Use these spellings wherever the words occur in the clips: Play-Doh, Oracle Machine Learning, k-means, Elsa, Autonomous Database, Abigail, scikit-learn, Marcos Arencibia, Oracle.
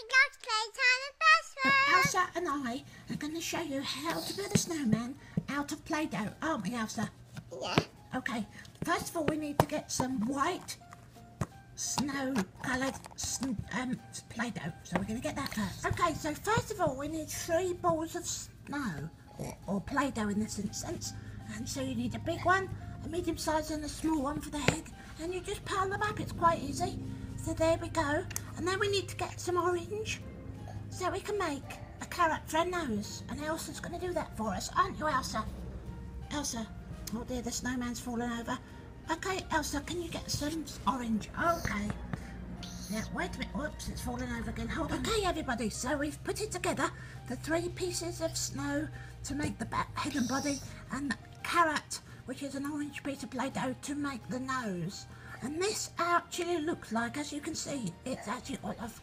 Happy Dog's Playtime Adventure! Elsa and I are going to show you how to build a snowman out of Play-Doh, aren't we, Elsa? Yeah. Okay, first of all we need to get some white snow-coloured Play-Doh, so we're going to get that first. Okay, so first of all we need 3 balls of snow, or Play-Doh in this instance, and so you need a big one, a medium size and a small one for the head, and you just pile them up, it's quite easy. So there we go, and then we need to get some orange so we can make a carrot for a nose, and Elsa's going to do that for us, aren't you, Elsa? Elsa, oh dear, the snowman's fallen over. Okay, Elsa, can you get some orange? Okay. Now, wait a minute, whoops, it's fallen over again, hold on. Okay, everybody, so we've put it together, the 3 pieces of snow to make the back, head and body, and the carrot, which is an orange piece of Play-Doh, to make the nose. And this actually looks like, as you can see, it's actually olive.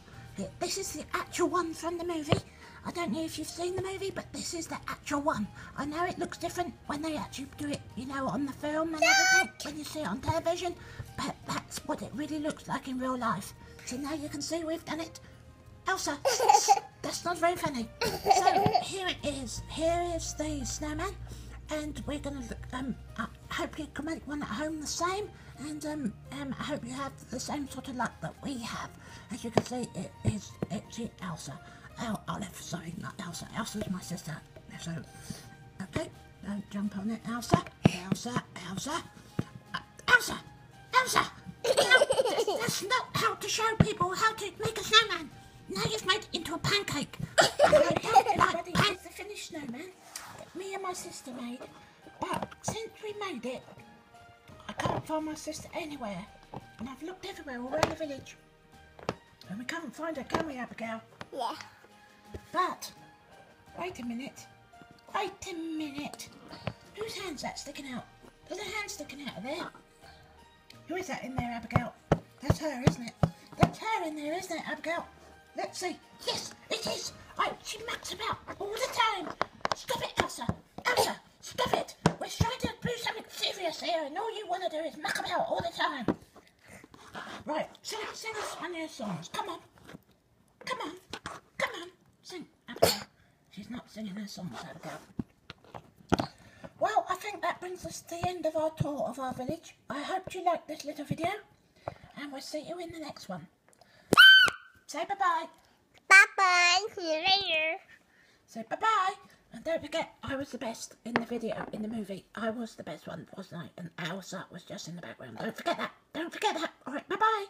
This is the actual one from the movie. I don't know if you've seen the movie, but this is the actual one. I know it looks different when they actually do it, you know, on the film and everything, when you see it on television, but that's what it really looks like in real life. So now you can see we've done it. Elsa, that's not very funny. So here it is. Here is the snowman. And we're going to look, I hope you can make one at home the same, and I hope you have the same sort of luck that we have. As you can see, it is actually Elsa. Oh, Olive, sorry, not Elsa. Elsa's my sister. So, okay, don't jump on it, Elsa. Elsa, Elsa. Elsa! Elsa! No, that's not how to show people how to make a snowman. Now you've made it into a pancake. I don't like pancakes. The finished snowman that me and my sister made, but since we made it, I can't find my sister anywhere, and I've looked everywhere all around the village, and we can't find her, can we, Abigail? Yeah. But wait a minute, wait a minute. Whose hand's that sticking out? There's a hand sticking out of there. Who is that in there, Abigail? That's her, isn't it? That's her in there, isn't it, Abigail? Let's see. Yes, it is. Oh, she mucks about all the time. Stop it, Elsa. Elsa, stop it. We're trying to do something serious here, and all you want to do is muck about all the time. Right, sing us one of your songs. Come on. Come on. Come on. Sing, Abigail. She's not singing her songs, Abigail. Well, I think that brings us to the end of our tour of our village. I hope you liked this little video, and we'll see you in the next one. Say bye-bye. Bye-bye. See you later. Say bye-bye. And don't forget, I was the best in the video, in the movie. I was the best one, wasn't I? And Elsa was just in the background. Don't forget that. Don't forget that. All right, bye-bye.